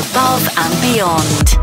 Above and Beyond.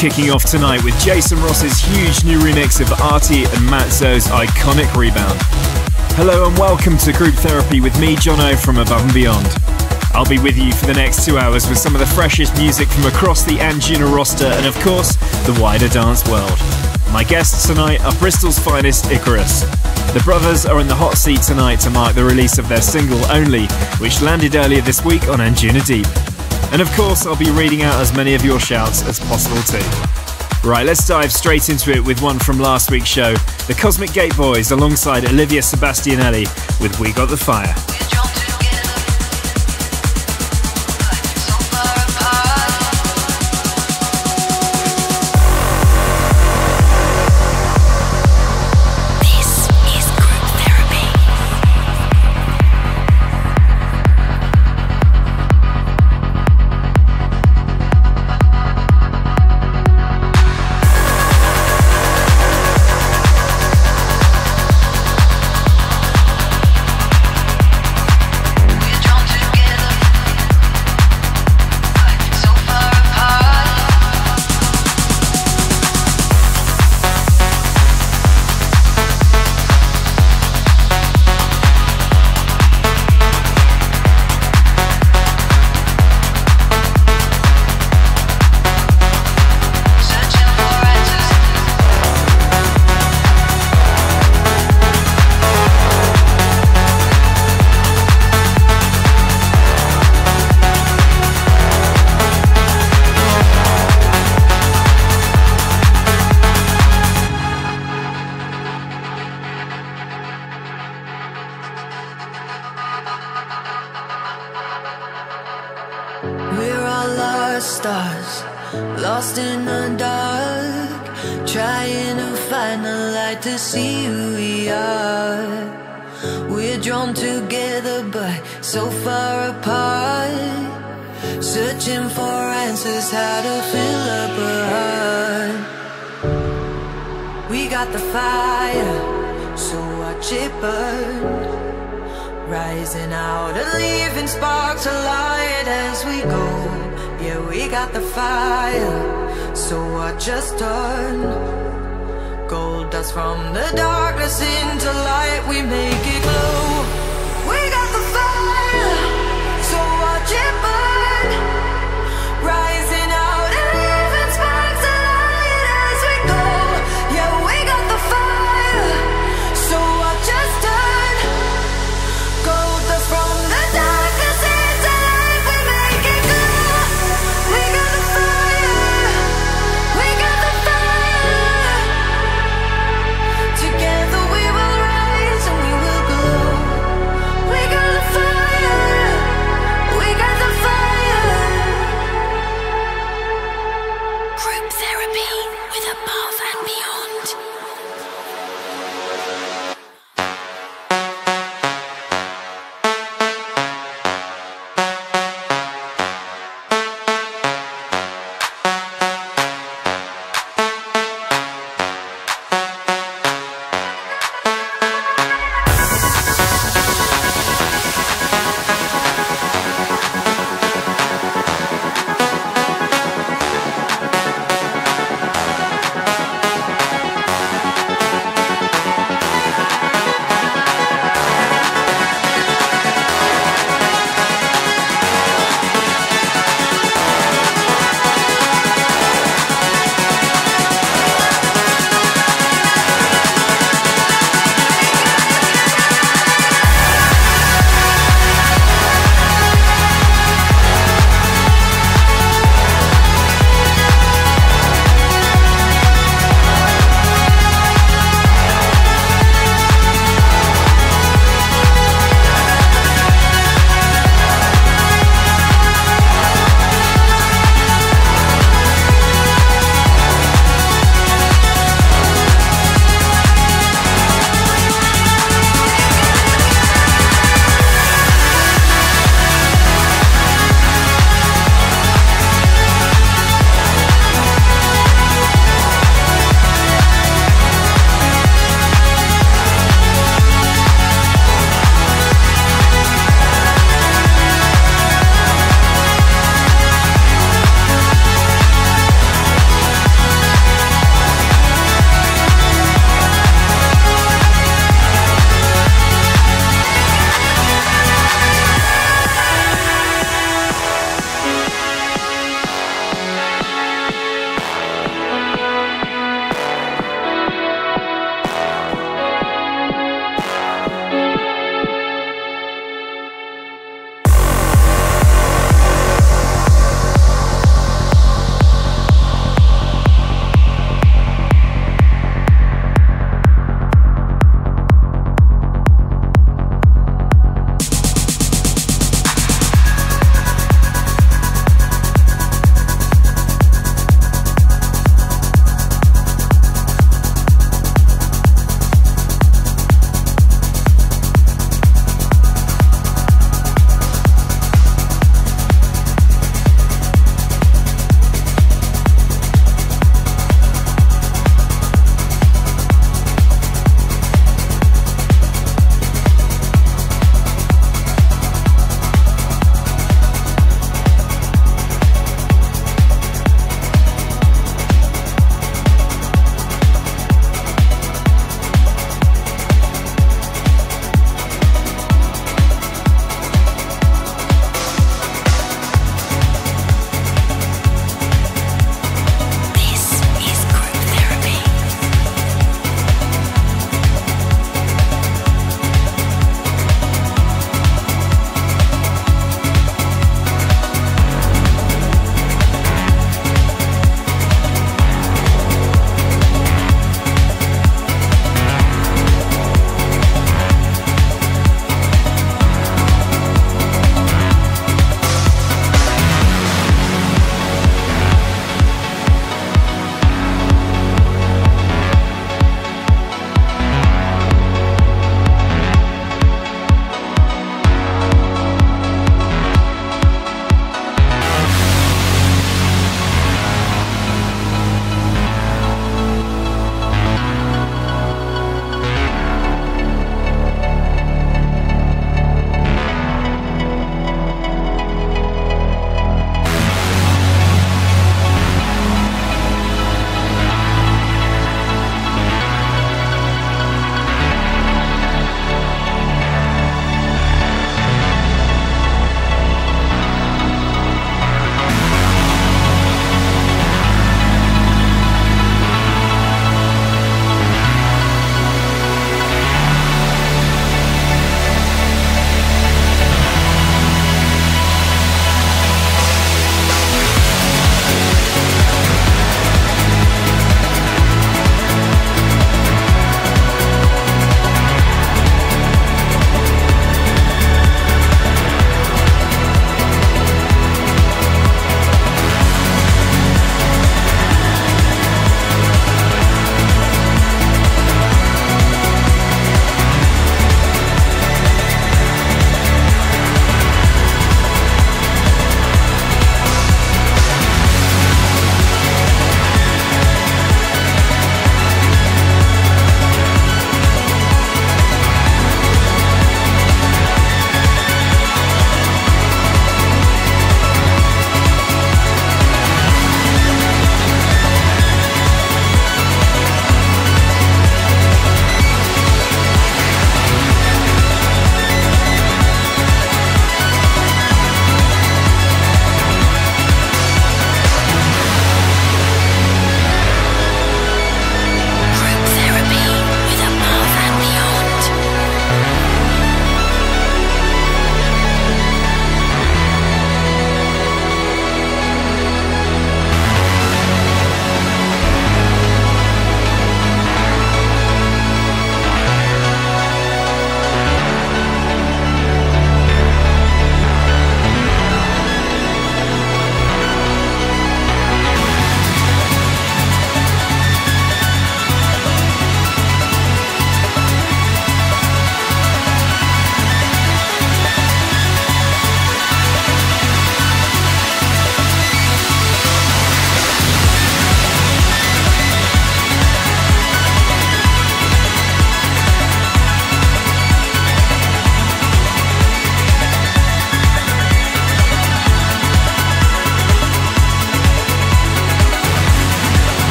Kicking off tonight with Jason Ross's huge new remix of ARTY and Mat Zo's iconic Rebound. Hello and welcome to Group Therapy with me, Jono, from Above and Beyond. I'll be with you for the next 2 hours with some of the freshest music from across the Anjuna roster and, of course, the wider dance world. My guests tonight are Bristol's finest Icarus. The brothers are in the hot seat tonight to mark the release of their single Only, which landed earlier this week on Anjunadeep. And of course, I'll be reading out as many of your shouts as possible too. Right, let's dive straight into it with one from last week's show, the Cosmic Gate Boys alongside Olivia Sebastianelli with We Got The Fire. We're all lost stars, lost in the dark, trying to find the light to see who we are. We're drawn together but so far apart, searching for answers, how to fill up a heart. We got the fire, so watch it burn, rising out and leaving sparks alight as we go. Yeah, we got the fire, so watch us turn, gold dust from the darkness into light, we make it glow. We got the fire, so watch it burn, rising out and leaving sparks alight as we go. Yeah, we got the fire, so watch us turn, gold dust from the darkness into light, we make it glow. We got the fire, we got the fire. Together we will rise and we will go.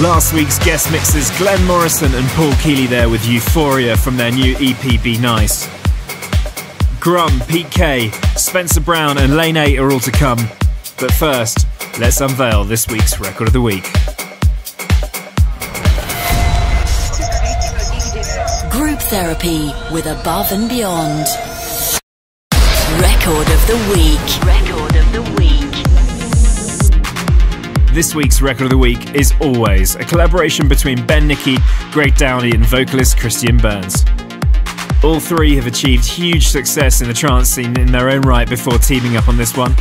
Last week's guest mixers Glenn Morrison and Paul Keeley there with Euphoria from their new EP Be Nice. Grum, Pete K, Spencer Brown and Lane 8 are all to come. But first, let's unveil this week's Record of the Week. Group Therapy with Above and Beyond. Record of the Week. Record of the Week. This week's Record of the Week is Always, a collaboration between Ben Nicky, Greg Downey and vocalist Christian Burns. All three have achieved huge success in the trance scene in their own right before teaming up on this one.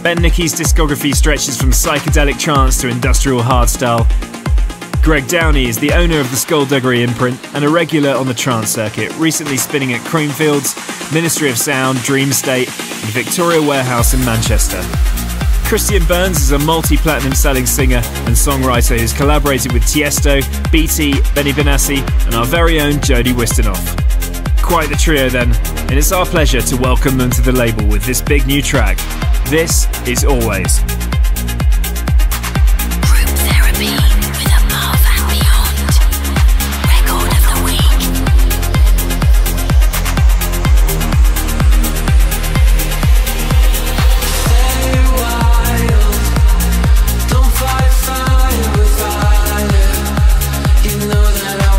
Ben Nicky's discography stretches from psychedelic trance to industrial hardstyle. Greg Downey is the owner of the Skullduggery imprint and a regular on the trance circuit, recently spinning at Creamfields, Ministry of Sound, Dream State and Victoria Warehouse in Manchester. Christian Burns is a multi-platinum selling singer and songwriter who's collaborated with Tiësto, BT, Benny Benassi and our very own Jody Wisternoff. Quite the trio then, and it's our pleasure to welcome them to the label with this big new track. This is Always. Group Therapy with Above and Beyond. Record of the Week. Don't fight fire with fire. You know that I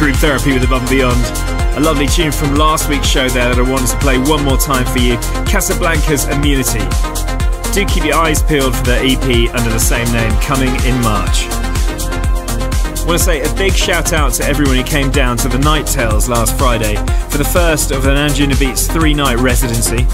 Group Therapy with Above and Beyond. A lovely tune from last week's show there that I wanted to play one more time for you, Casablanca's Immunity. Do keep your eyes peeled for their EP under the same name, coming in March. I want to say a big shout out to everyone who came down to the Night Tales last Friday for the first of an Anjunadeep's 3-night residency.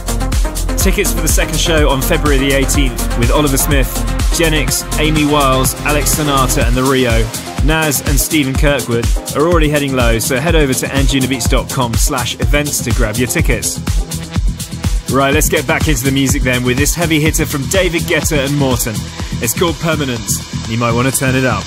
Tickets for the second show on February the 18th with Oliver Smith, Jennix, Amy Wiles, Alex Sonata and the Rio, Naz and Stephen Kirkwood are already heading low, so head over to anjunabeats.com/events to grab your tickets. Right, let's get back into the music then with this heavy hitter from David Guetta and MORTEN. It's called Permanence. You might want to turn it up.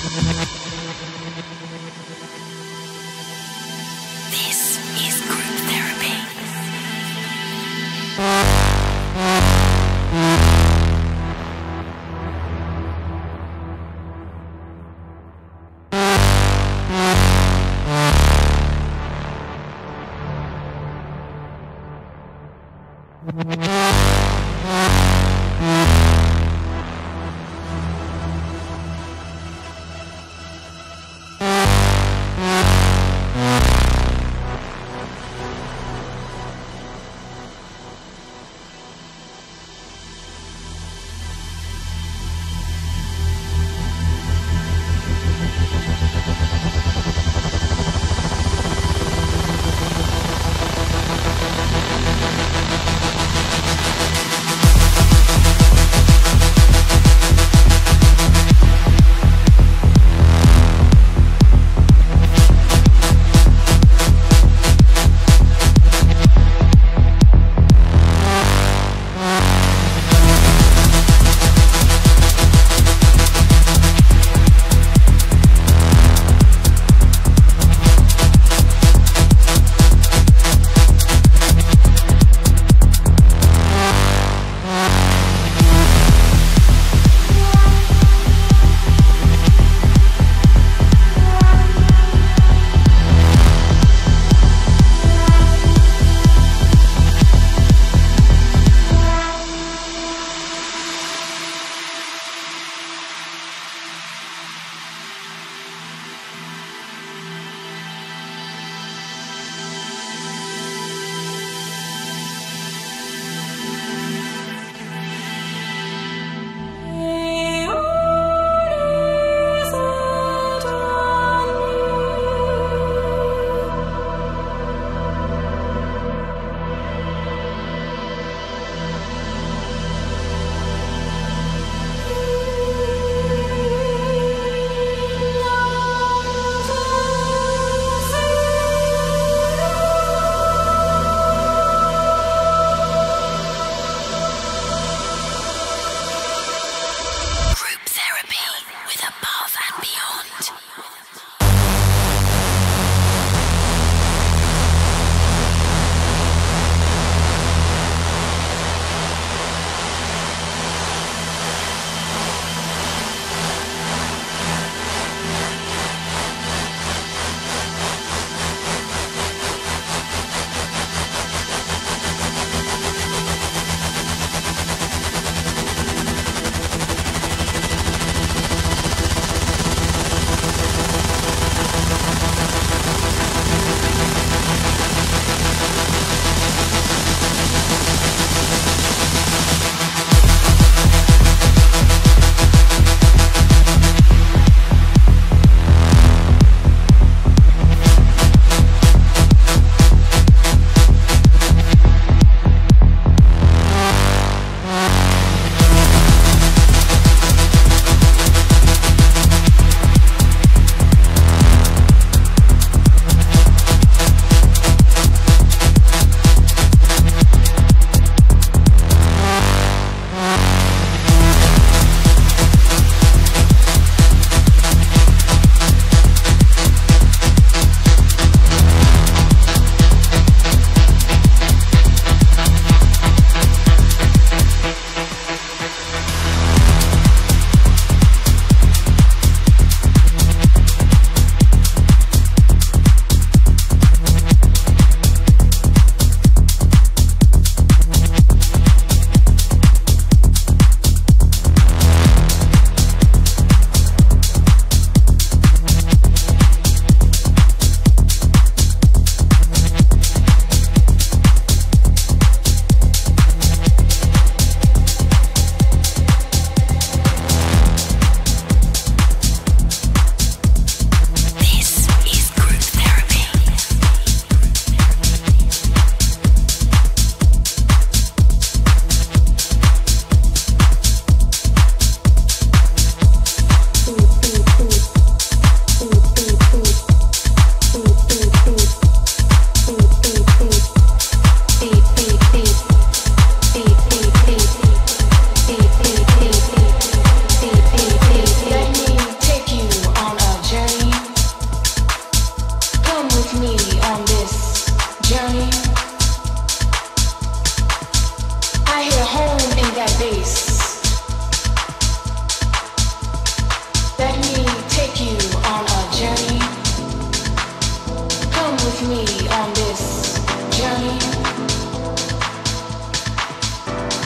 with me on this journey?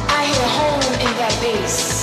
I hear home in that bass.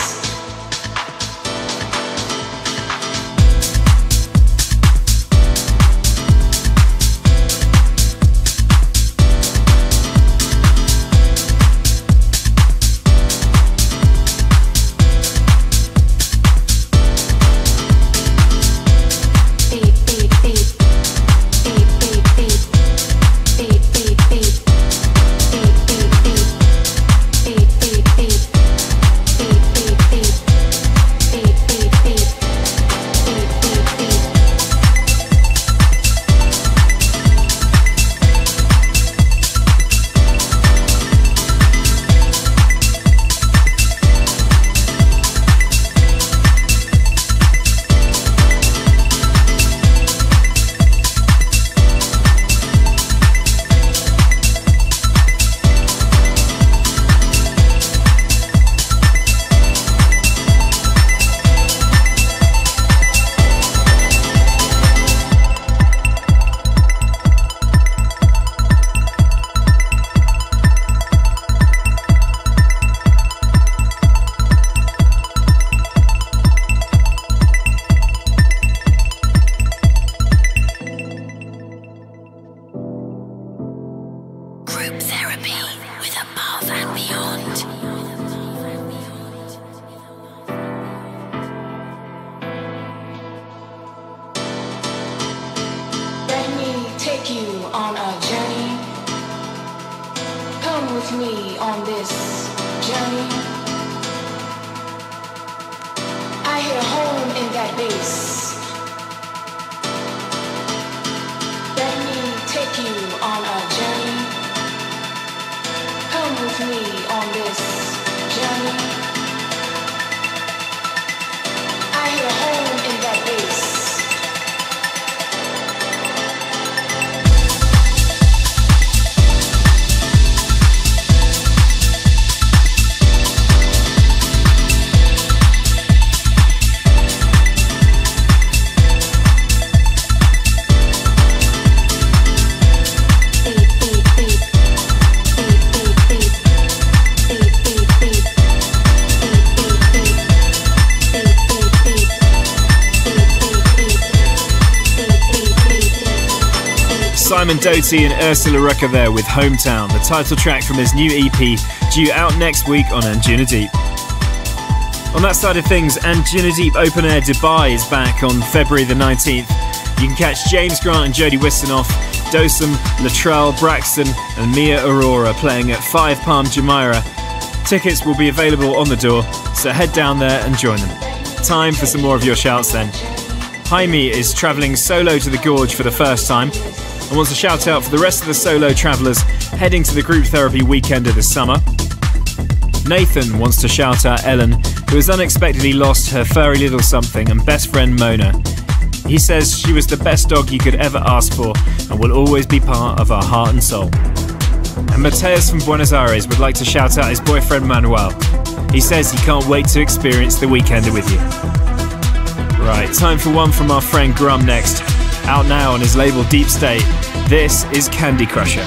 Doty and Ursula Rucker there with Hometown, the title track from his new EP, due out next week on Anjunadeep. On that side of things, Anjunadeep Open Air Dubai is back on February the 19th. You can catch James Grant and Jody Wisternoff, Dosum, Latrell, Braxton and Mia Aurora playing at 5 Palm Jumeirah. Tickets will be available on the door, so head down there and join them. Time for some more of your shouts then. Jaime is travelling solo to the Gorge for the first time, and wants a shout out for the rest of the solo travellers heading to the group therapy weekend of the summer. Nathan wants to shout out Ellen, who has unexpectedly lost her furry little something and best friend Mona. He says she was the best dog you could ever ask for and will always be part of our heart and soul. And Mateus from Buenos Aires would like to shout out his boyfriend Manuel. He says he can't wait to experience the weekend with you. Right, time for one from our friend Grum next. Out now on his label Deep State, this is Candy Crusher.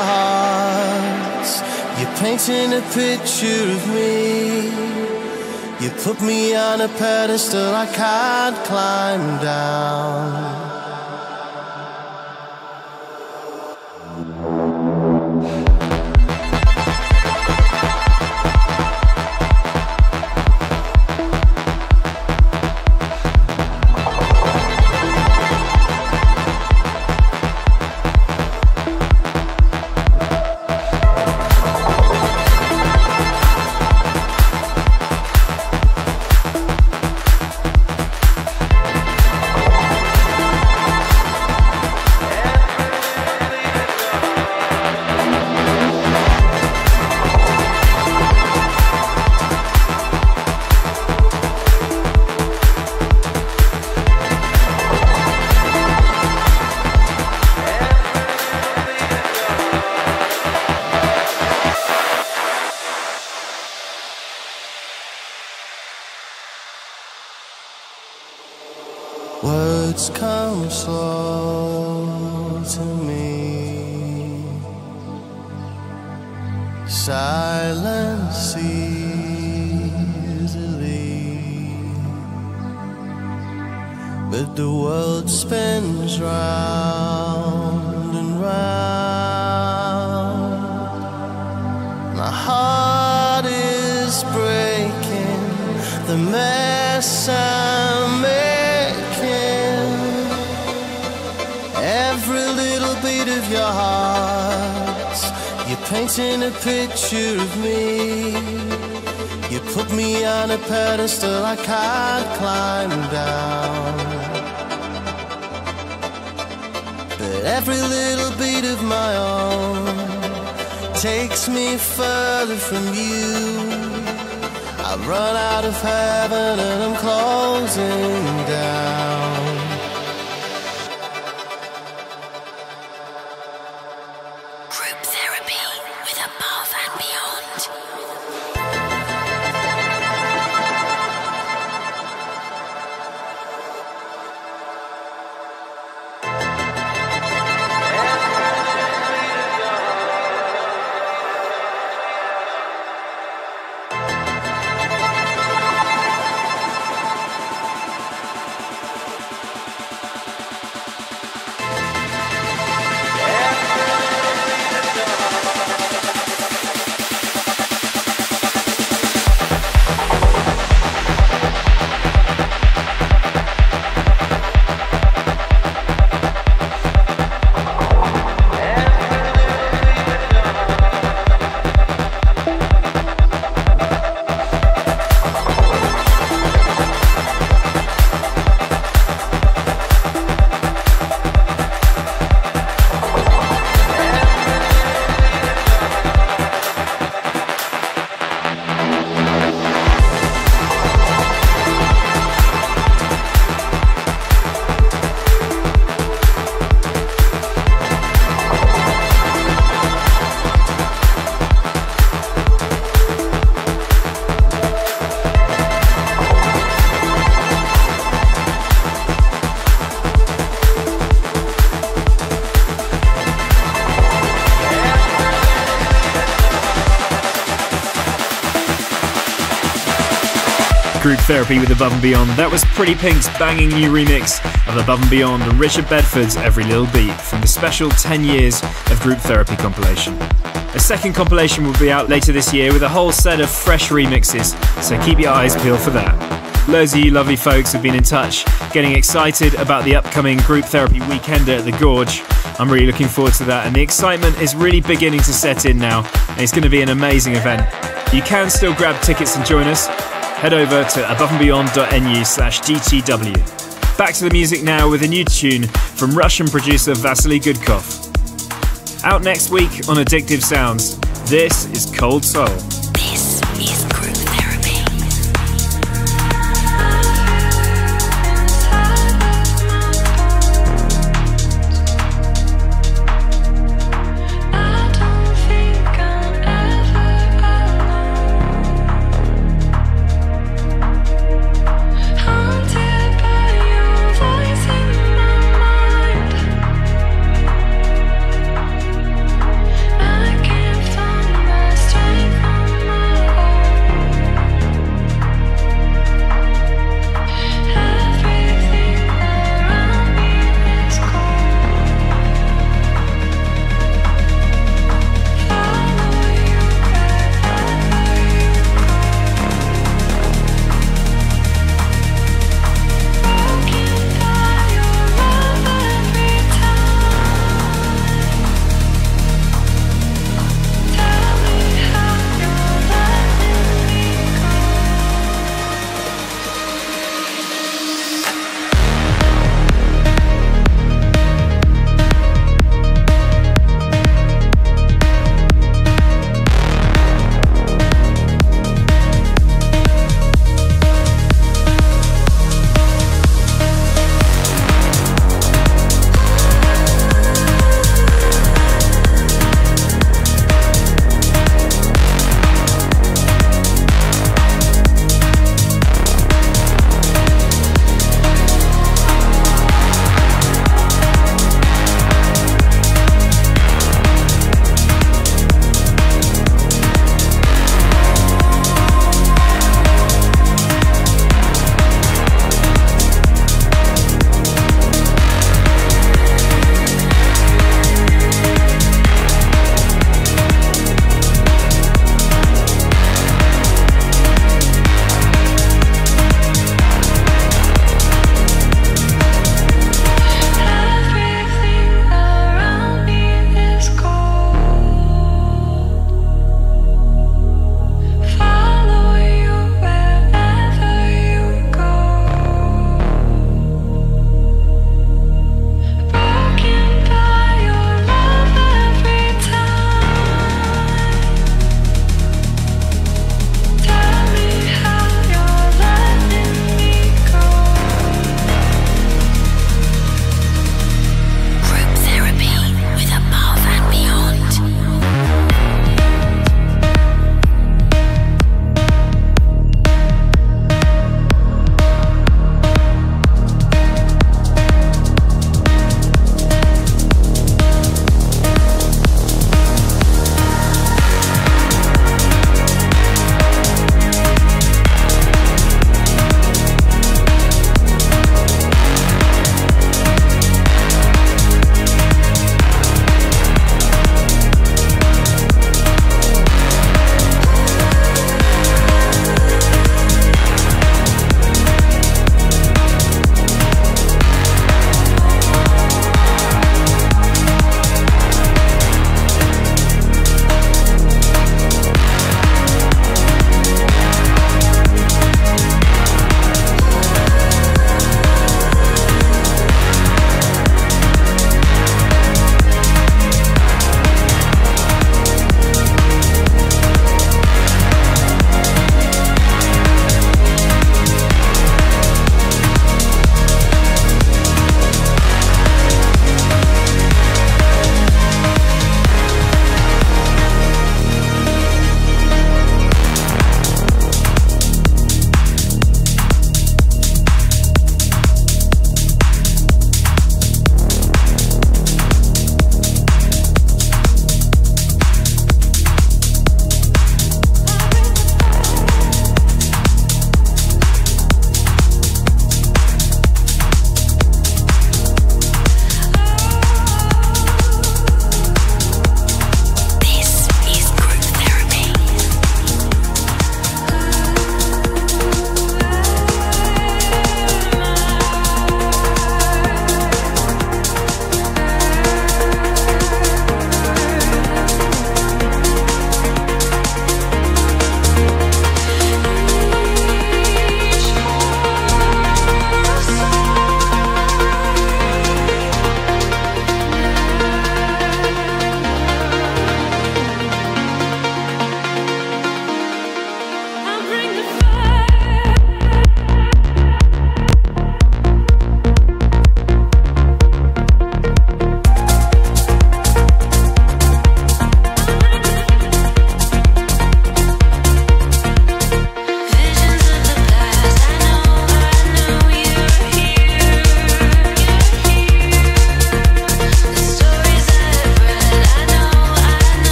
our hearts. You're painting a picture of me. You put me on a pedestal I can't climb down. Therapy with Above and Beyond. That was Pretty Pink's banging new remix of Above and Beyond and Richard Bedford's Every Little Beat from the special 10 years of Group Therapy compilation. A second compilation will be out later this year with a whole set of fresh remixes, so keep your eyes peeled for that. Loads of you lovely folks have been in touch, getting excited about the upcoming Group Therapy Weekender at the Gorge. I'm really looking forward to that, and the excitement is really beginning to set in now, and it's going to be an amazing event. You can still grab tickets and join us. Head over to aboveandbeyond.nu/GTW. Back to the music now with a new tune from Russian producer Vasily Gudkov. Out next week on Addictive Sounds, this is Cold Soul. This is Group Therapy.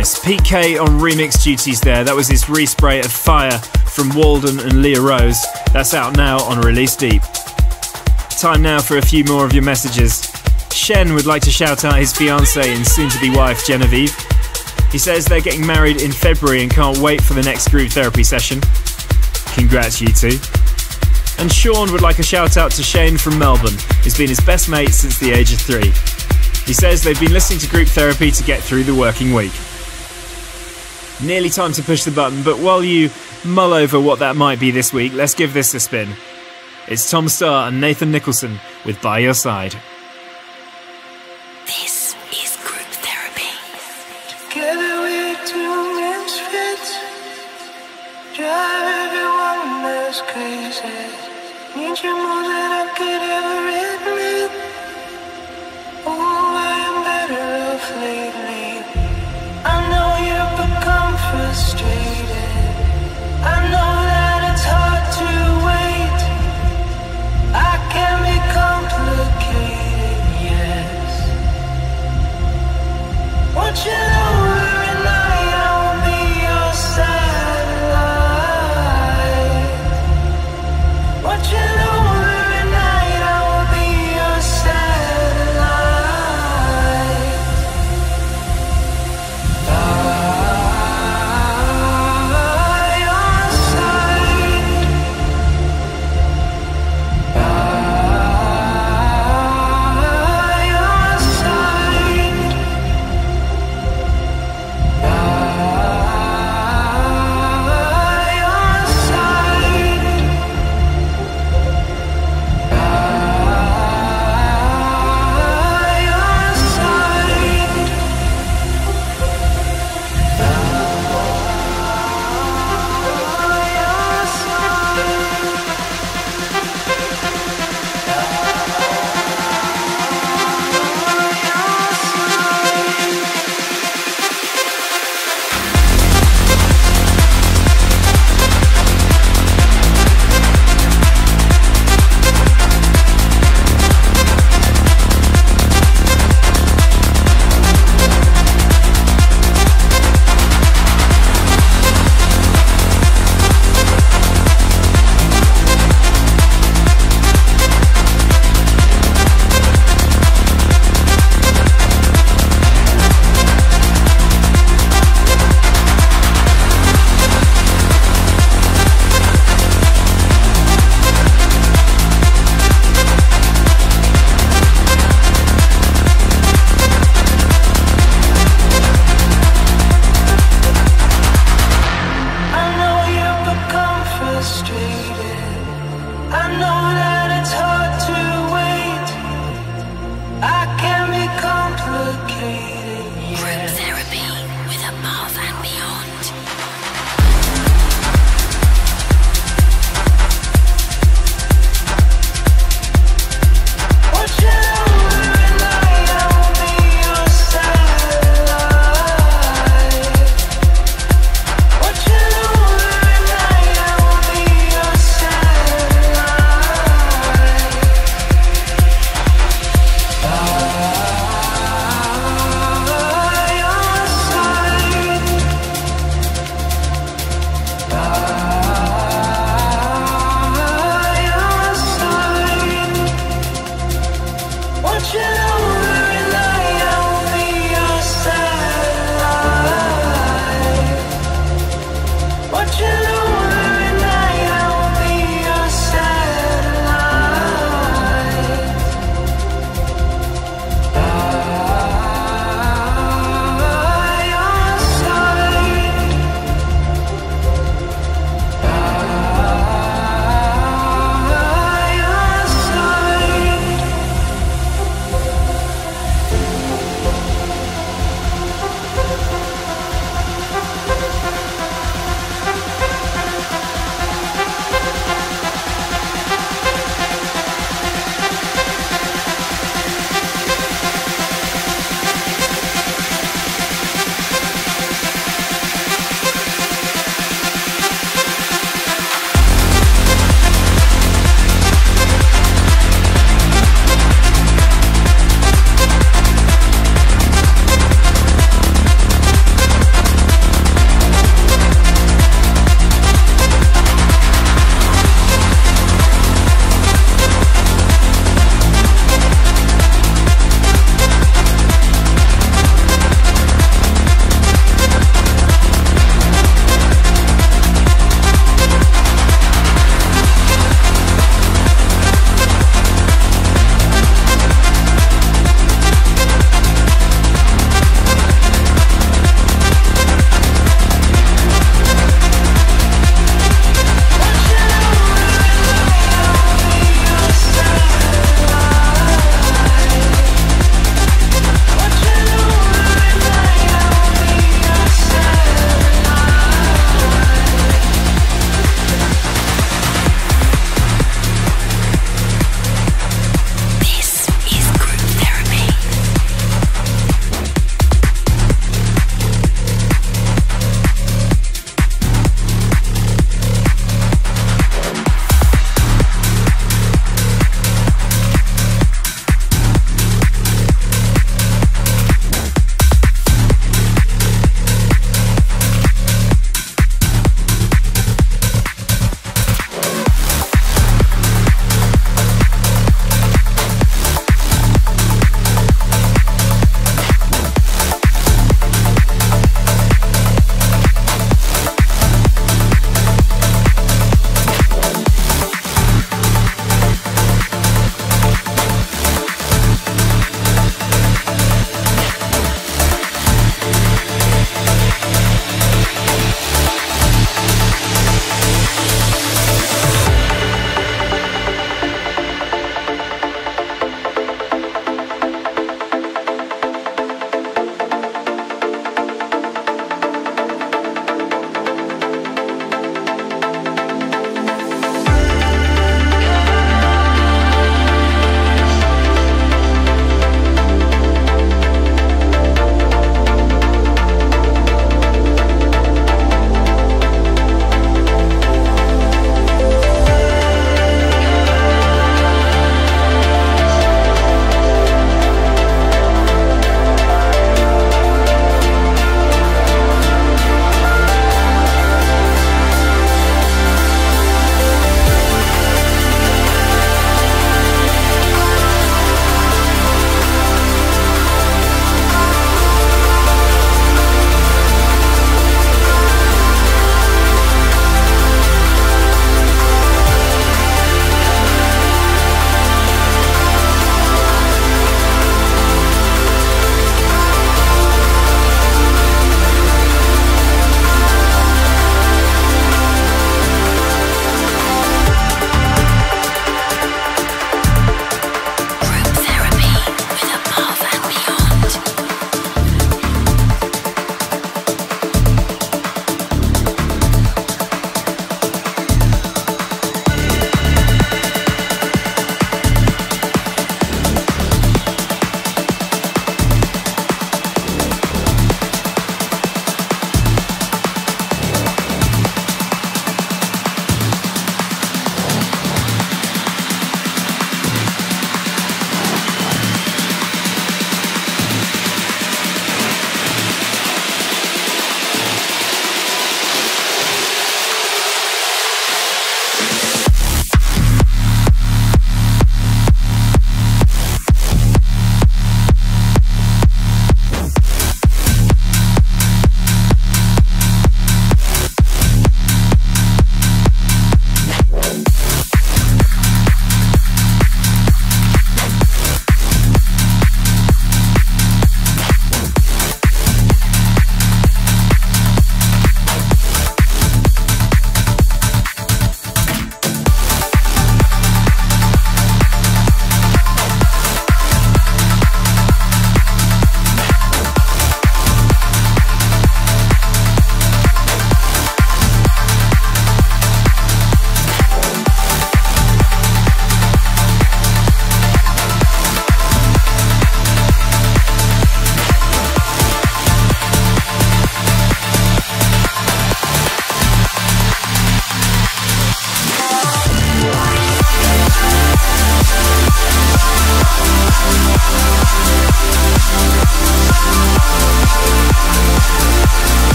nice. Pete K on remix duties there. That was his respray of Fire from Walden and Leah Rose. That's out now on Release Deep. Time now for a few more of your messages. Shen would like to shout out his fiancée and soon-to-be wife Genevieve. He says they're getting married in February and can't wait for the next group therapy session. Congrats, you two. And Sean would like a shout out to Shane from Melbourne, who's been his best mate since the age of 3. He says they've been listening to group therapy to get through the working week. Nearly time to push the button, but while you mull over what that might be this week, let's give this a spin. It's Tom Starr and Nathan Nicholson with By Your Side. This is group therapy. Together we're two misfits. Drive everyone else crazy. Need you more than I could ever admit. Oh, I am better off lately. I know you've become frustrated. I know that it's hard to wait. I can be complicated.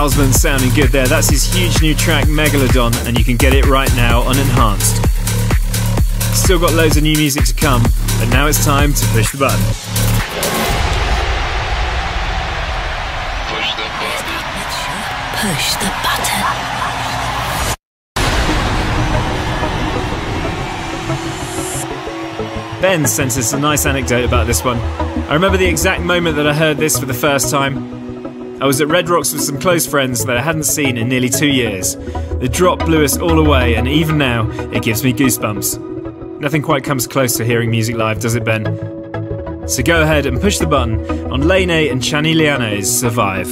Houseman sounding good there. That's his huge new track Megalodon, and you can get it right now on Enhanced. Still got loads of new music to come, but now it's time to push the button. Push the button. Push the button. Ben sent us a nice anecdote about this one. I remember the exact moment that I heard this for the first time. I was at Red Rocks with some close friends that I hadn't seen in nearly 2 years. The drop blew us all away, and even now, it gives me goosebumps. Nothing quite comes close to hearing music live, does it, Ben? So go ahead and push the button on Lane 8 and Chani Liano's Survive.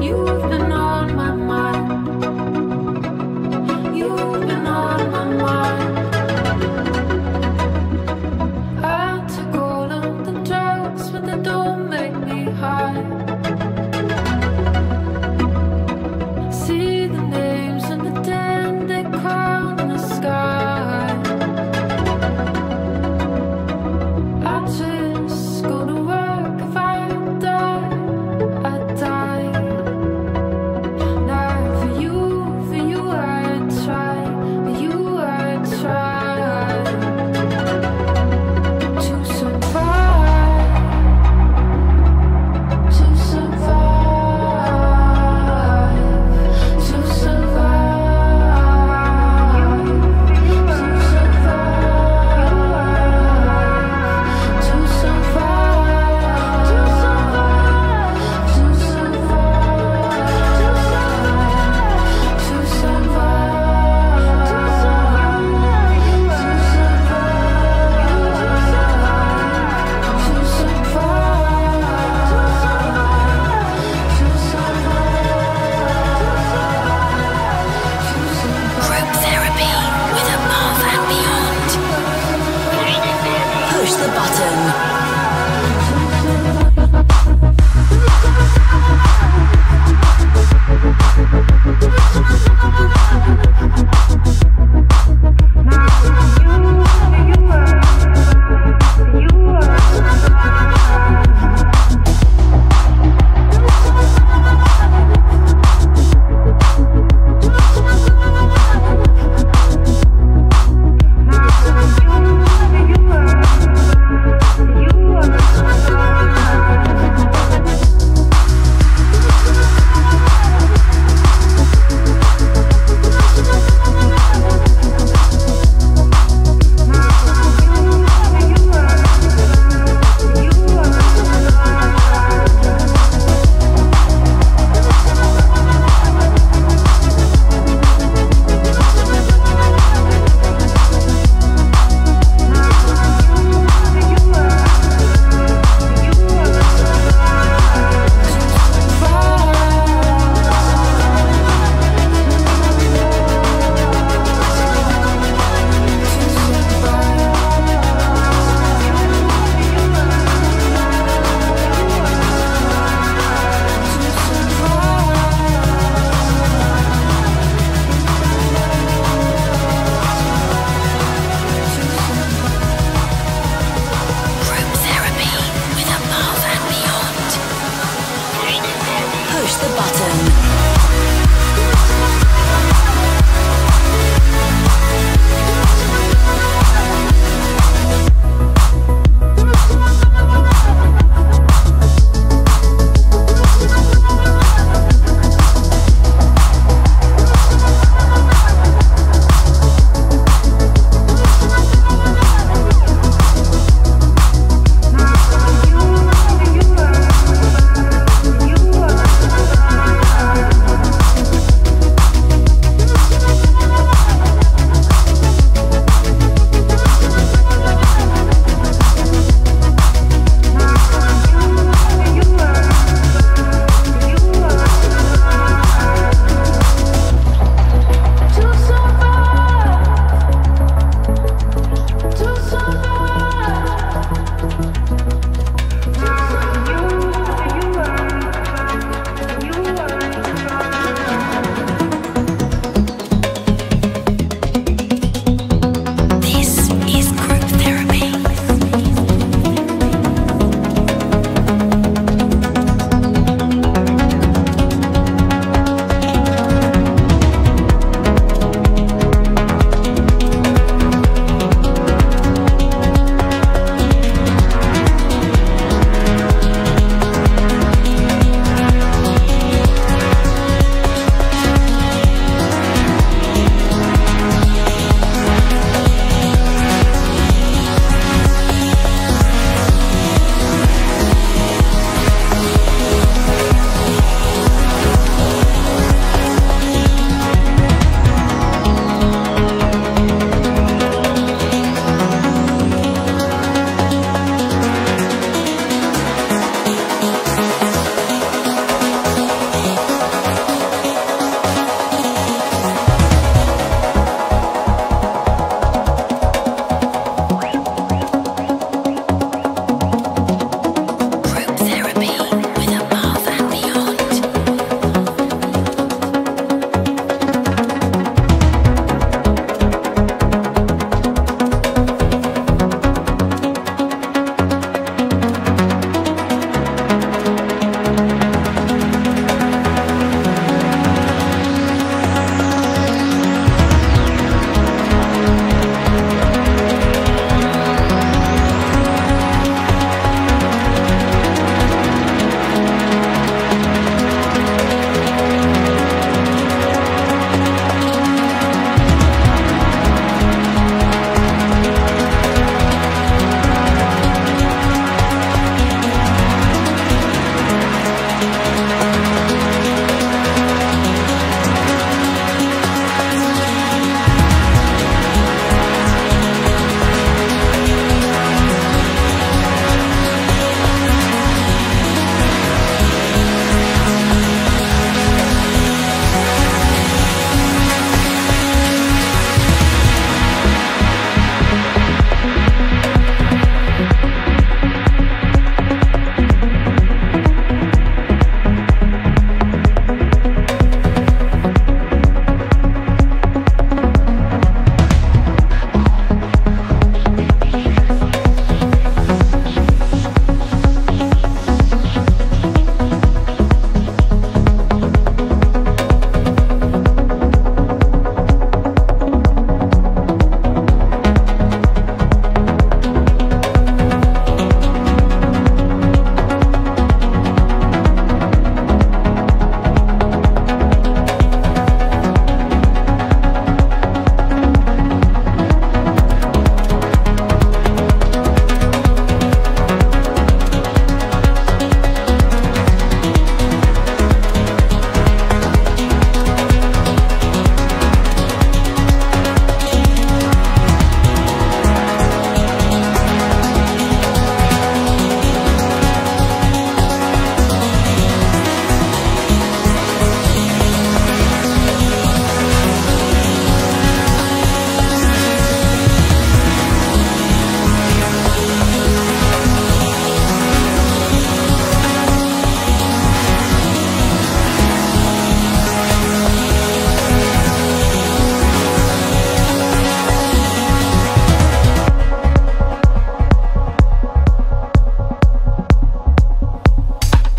You've been on my mind.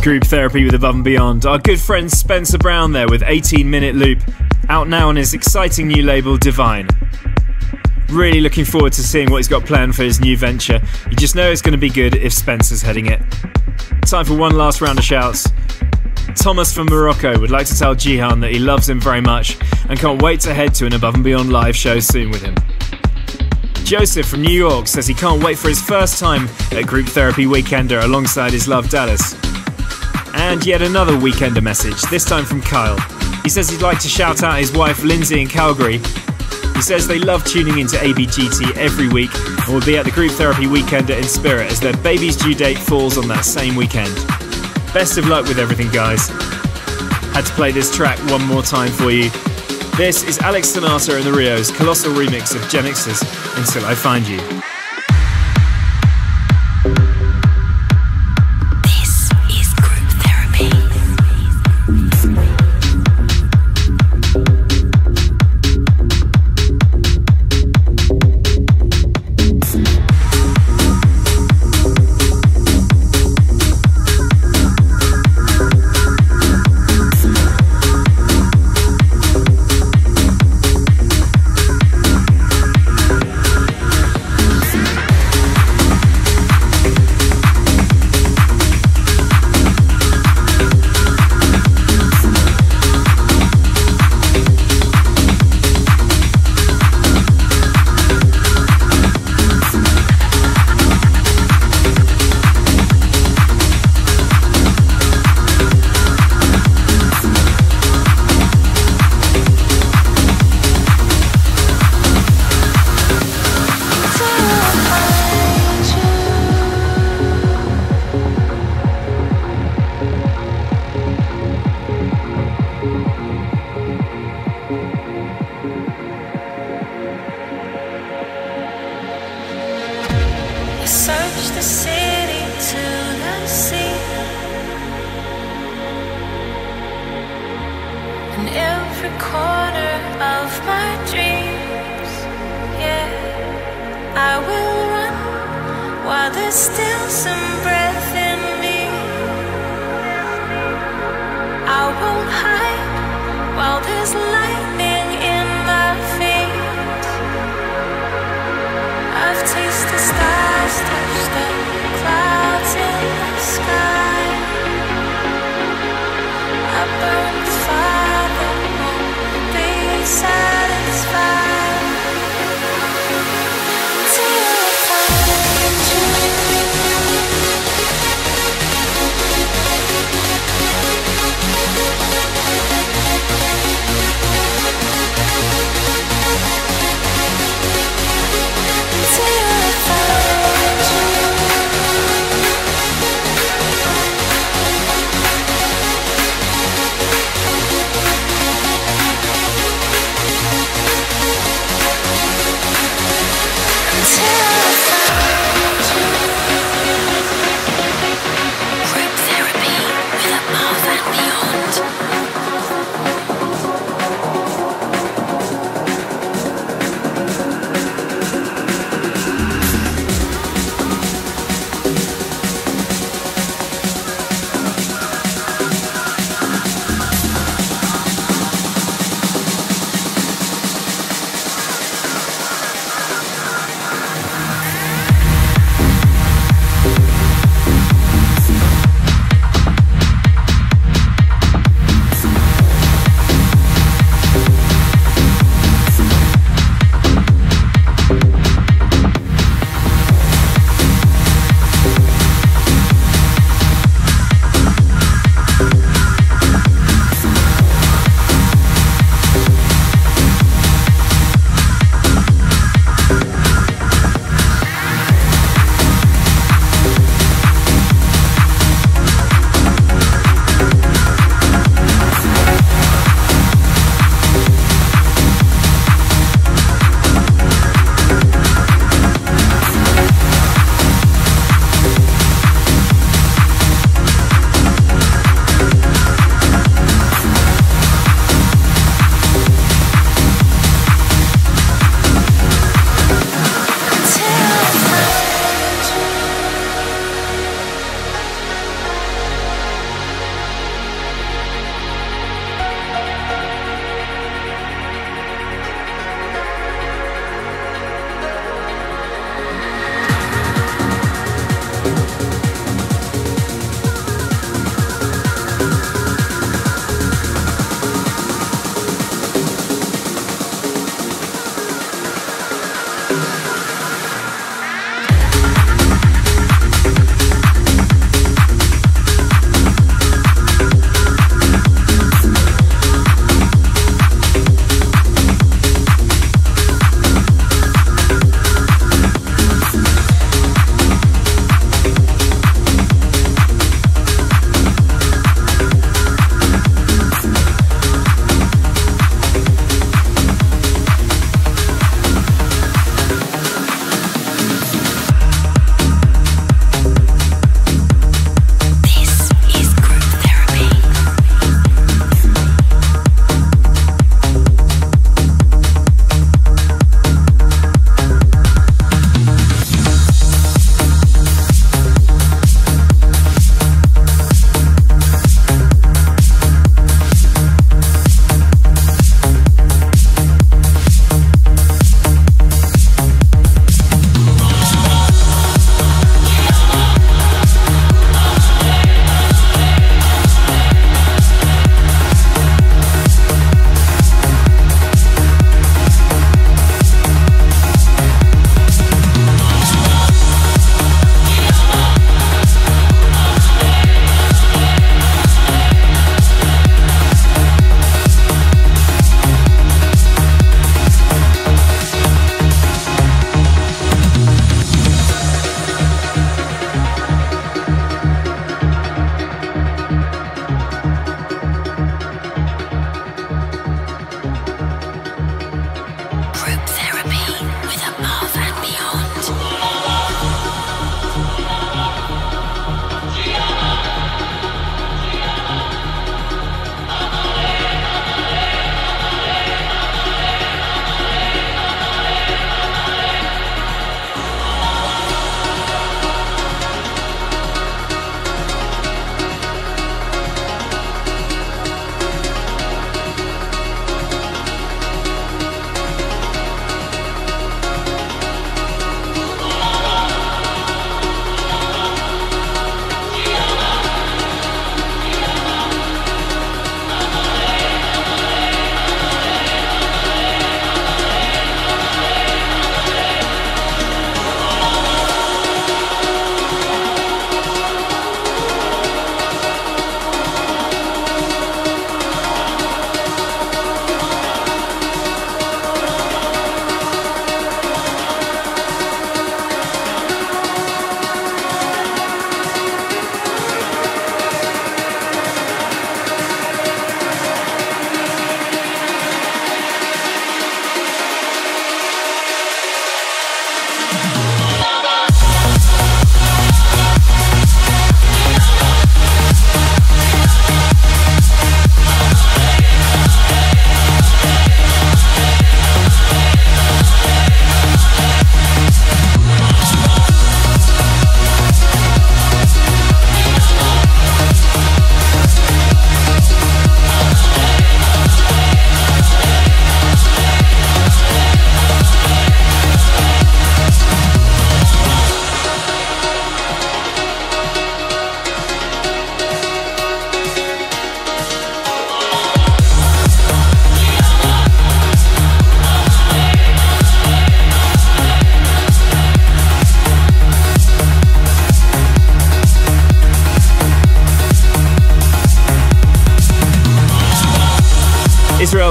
Group Therapy with Above and Beyond. Our good friend Spencer Brown there with 18 Minute Loop, out now on his exciting new label Divine. Really looking forward to seeing what he's got planned for his new venture. You just know it's going to be good if Spencer's heading it. Time for one last round of shouts. Thomas from Morocco would like to tell Jihan that he loves him very much and can't wait to head to an Above and Beyond live show soon with him. Joseph from New York says he can't wait for his first time at Group Therapy Weekender alongside his love Dallas. And yet another Weekender message, this time from Kyle. He says he'd like to shout out his wife Lindsay in Calgary. He says they love tuning into ABGT every week and will be at the Group Therapy Weekender in spirit as their baby's due date falls on that same weekend. Best of luck with everything, guys. Had to play this track one more time for you. This is Alex Sonata and the Rio's colossal remix of Jennix's Until I Find You.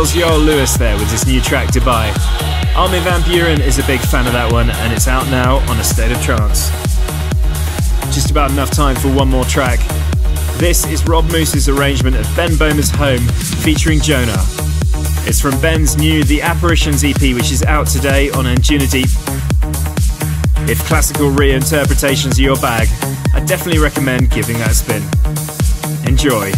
Brazil's Joel Lewis there with his new track Dubai. Armin van Buuren is a big fan of that one, and it's out now on A State of Trance. Just about enough time for one more track. This is Rob Moose's arrangement of Ben Bomer's Home featuring Jonah. It's from Ben's new The Apparitions EP, which is out today on Anjunadeep. If classical reinterpretations are your bag, I definitely recommend giving that a spin. Enjoy.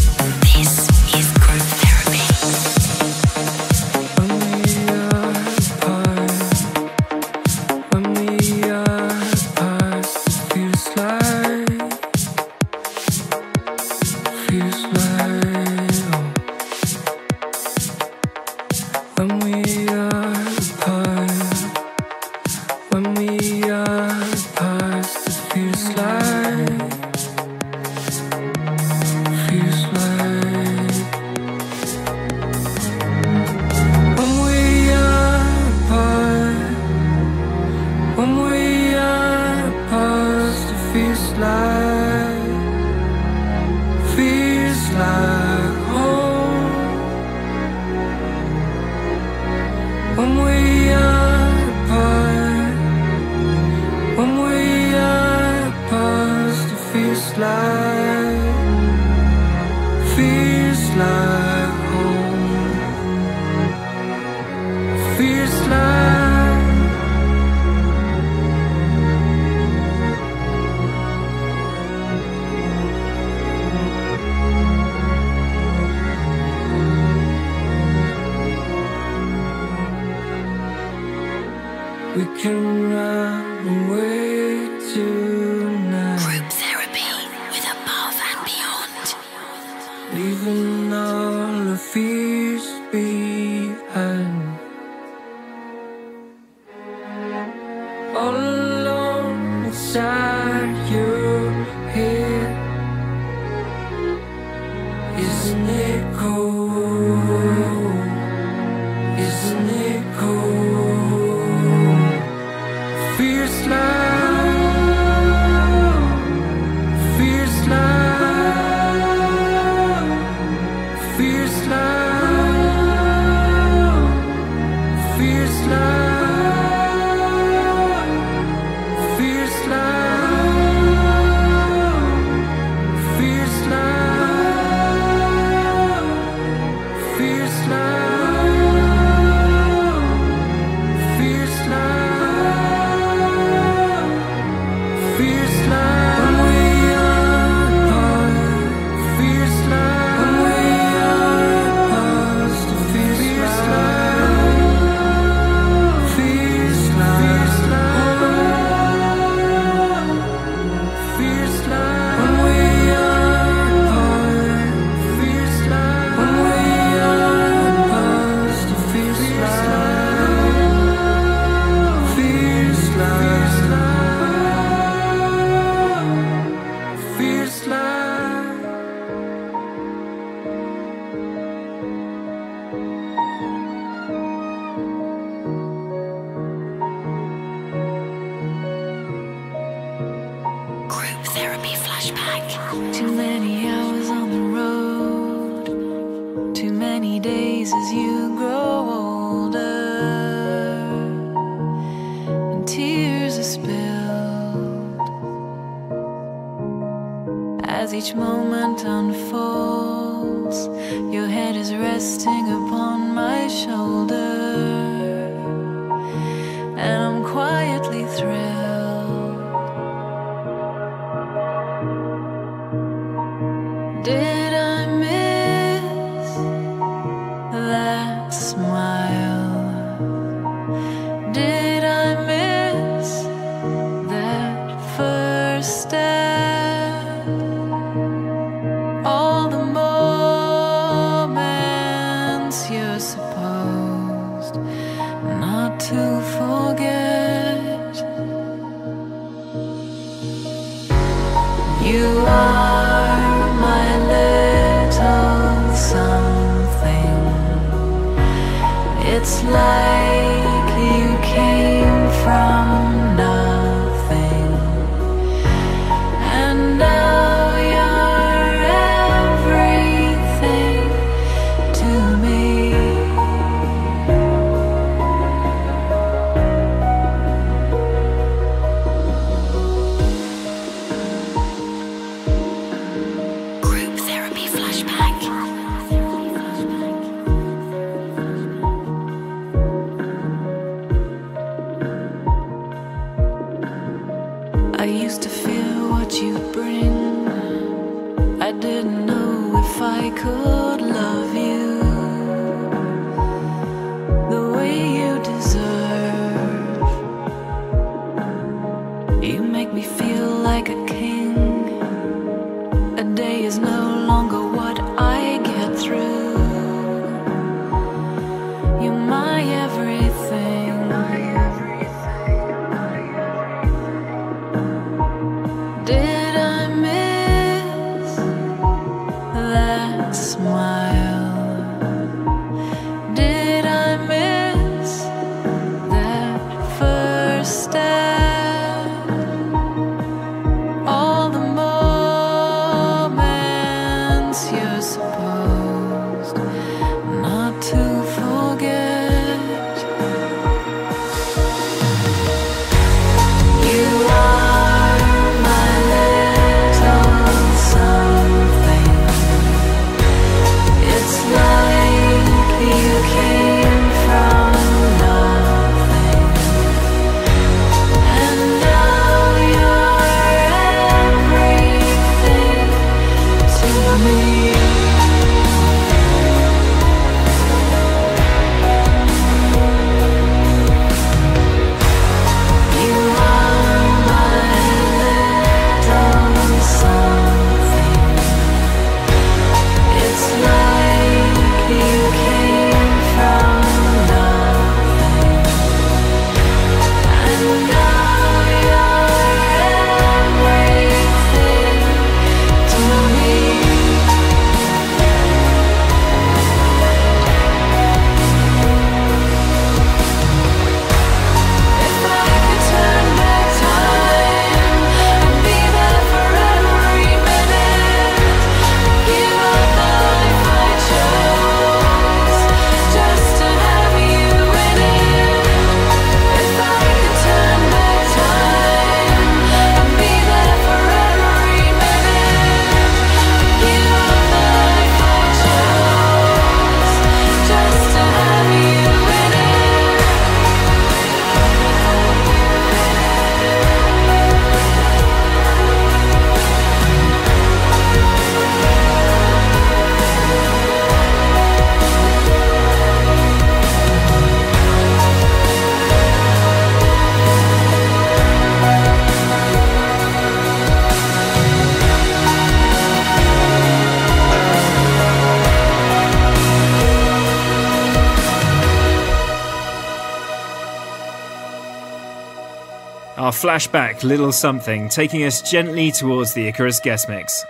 Our flashback, Little Something, taking us gently towards the Icarus guest mix.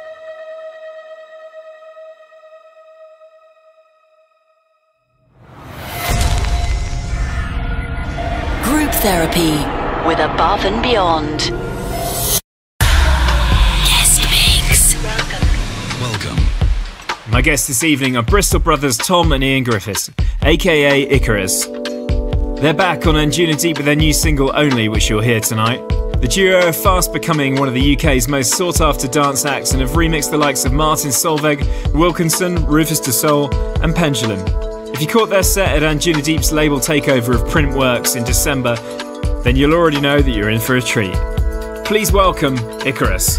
Group therapy with Above and Beyond. Guest mix. Welcome. My guests this evening are Bristol brothers Tom and Ian Griffiths, aka Icarus. They're back on Anjunadeep with their new single Only, which you'll hear tonight. The duo are fast becoming one of the UK's most sought-after dance acts and have remixed the likes of Martin Solveig, Wilkinson, Rufus Du Sol and Pendulum. If you caught their set at Anjunadeep's label takeover of Printworks in December, then you'll already know that you're in for a treat. Please welcome Icarus.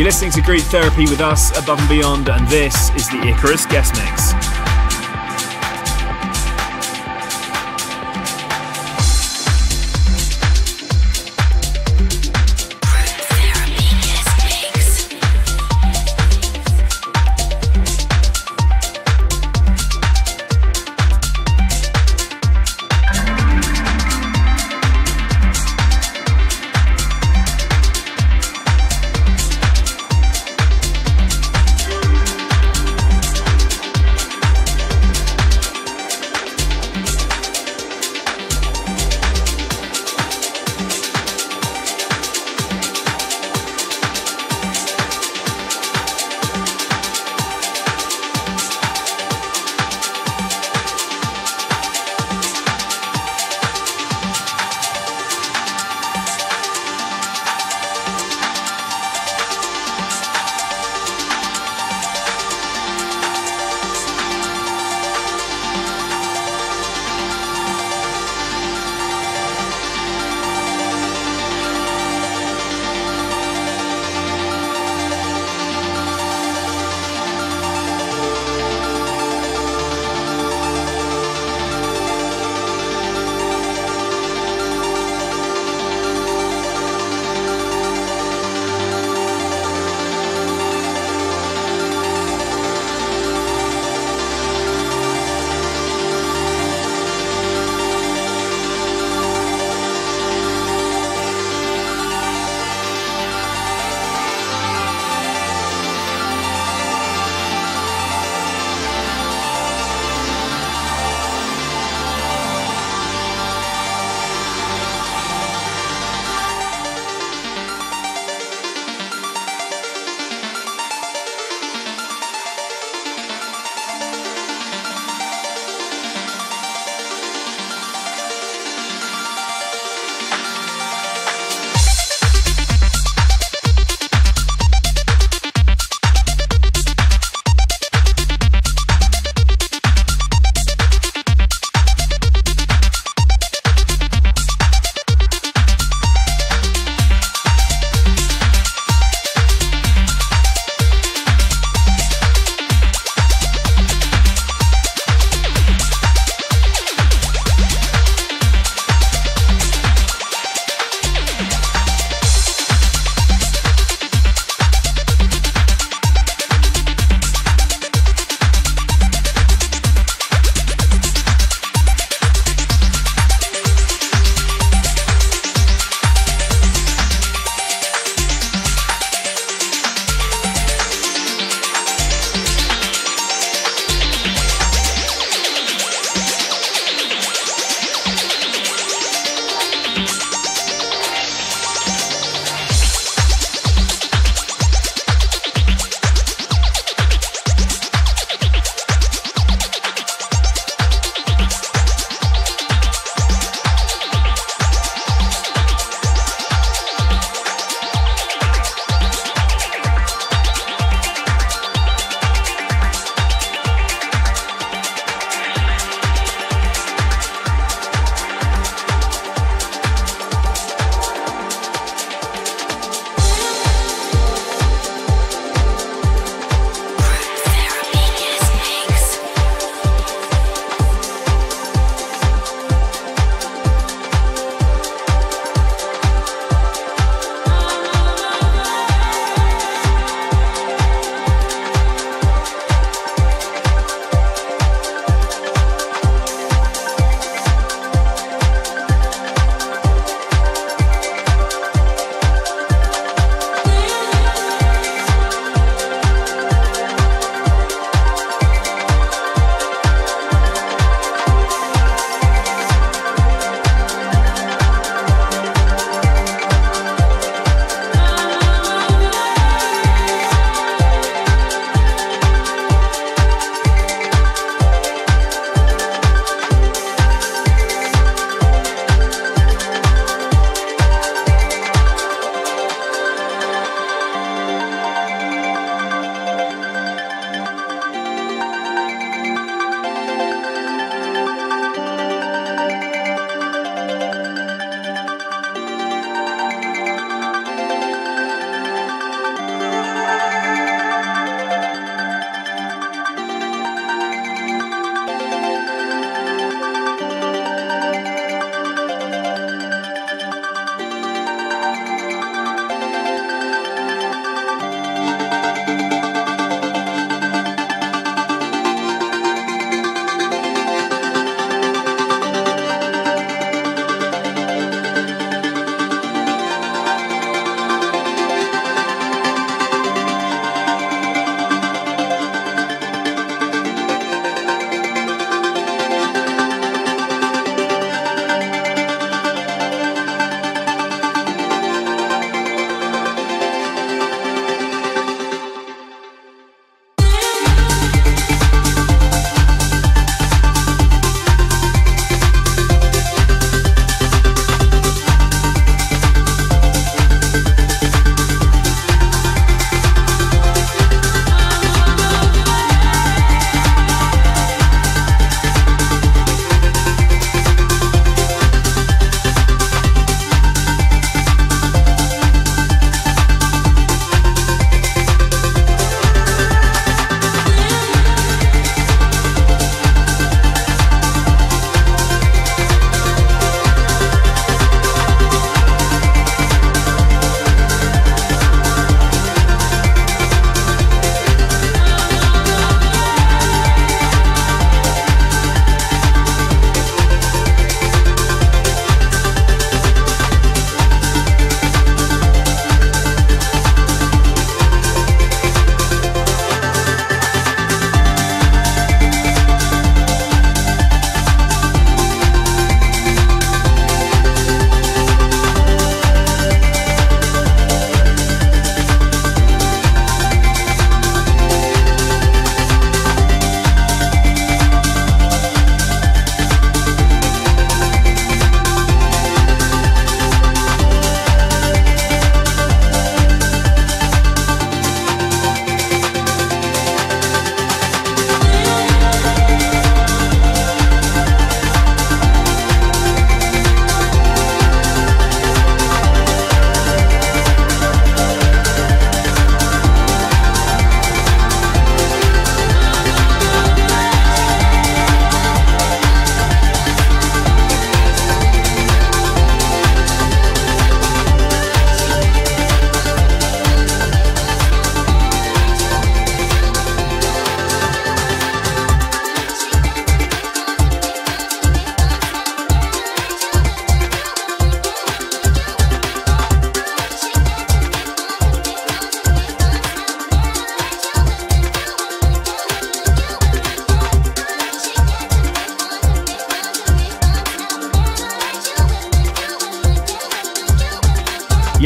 You're listening to Group Therapy with us, Above and Beyond, and this is the Icarus Guest Mix.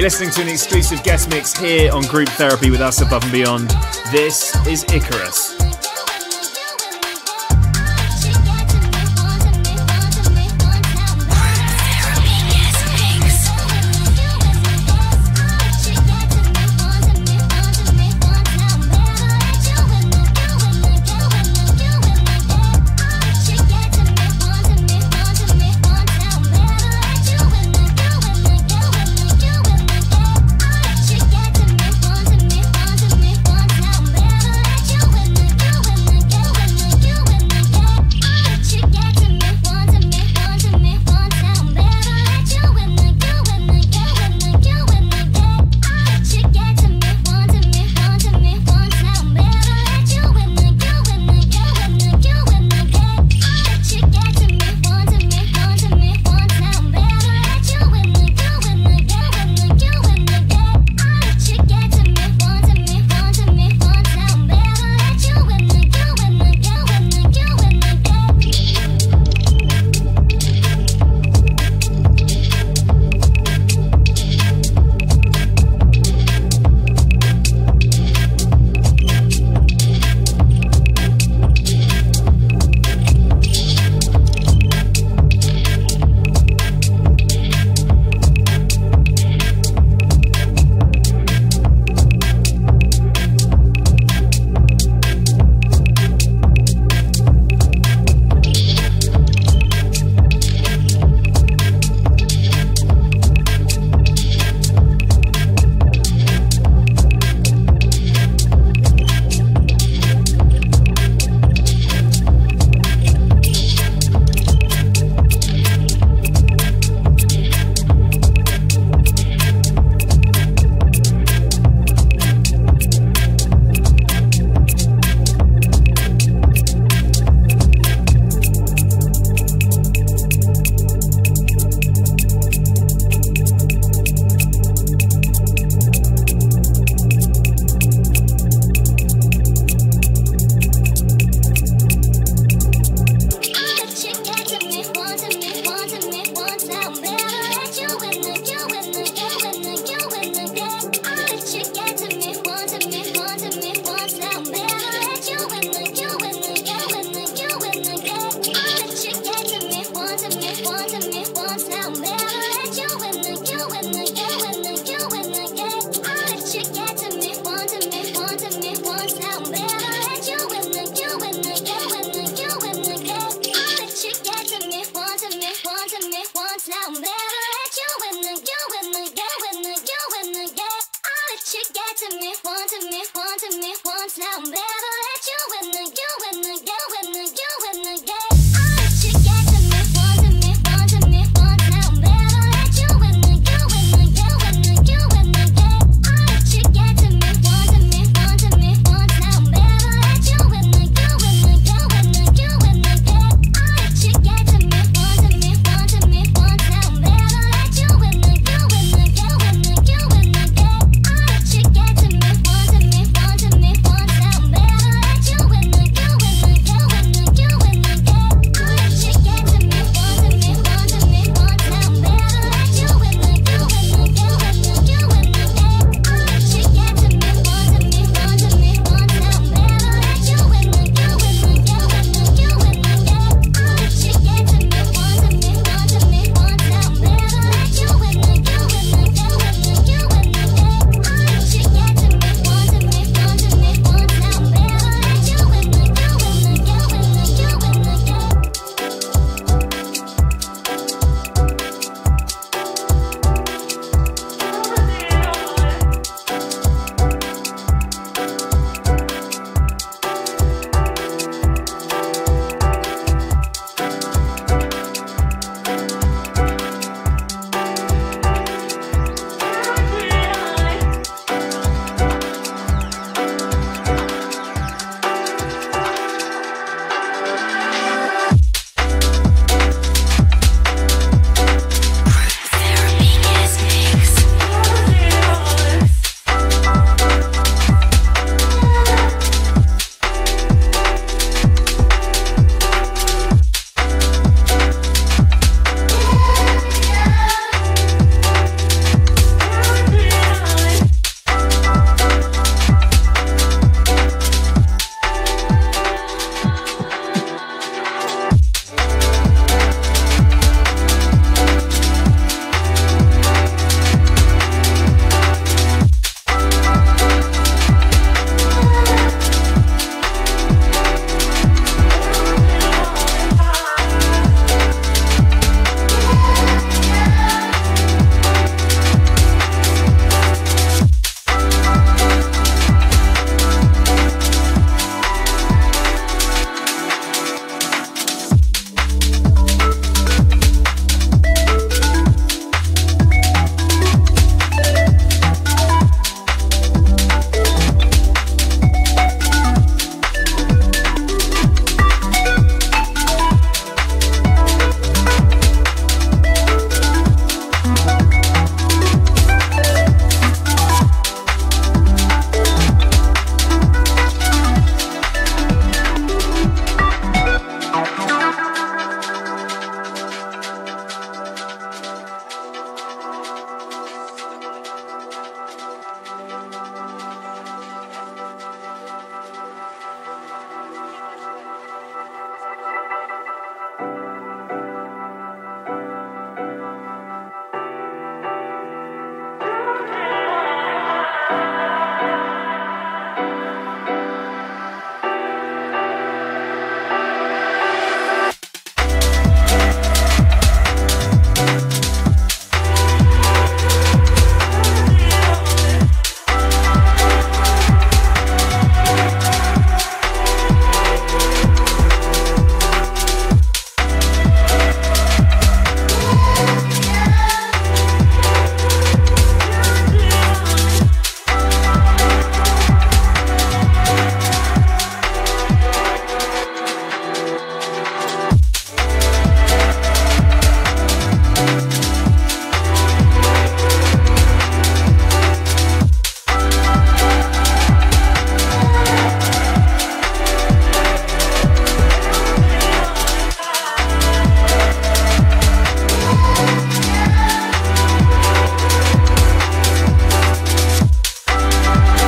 You're listening to an exclusive guest mix here on Group Therapy with us, Above and Beyond. This is Icarus.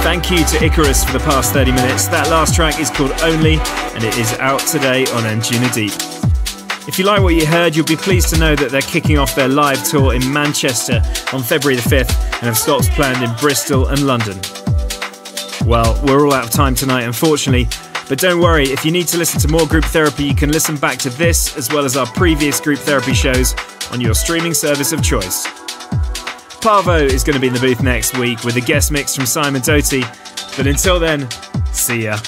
Thank you to Icarus for the past 30 minutes. That last track is called Only, and it is out today on Anjunadeep. If you like what you heard, you'll be pleased to know that they're kicking off their live tour in Manchester on February the 5th and have stops planned in Bristol and London. Well, we're all out of time tonight, unfortunately, but don't worry, if you need to listen to more Group Therapy, you can listen back to this as well as our previous Group Therapy shows on your streaming service of choice. Parvo is going to be in the booth next week with a guest mix from Simon Doty. But until then, see ya.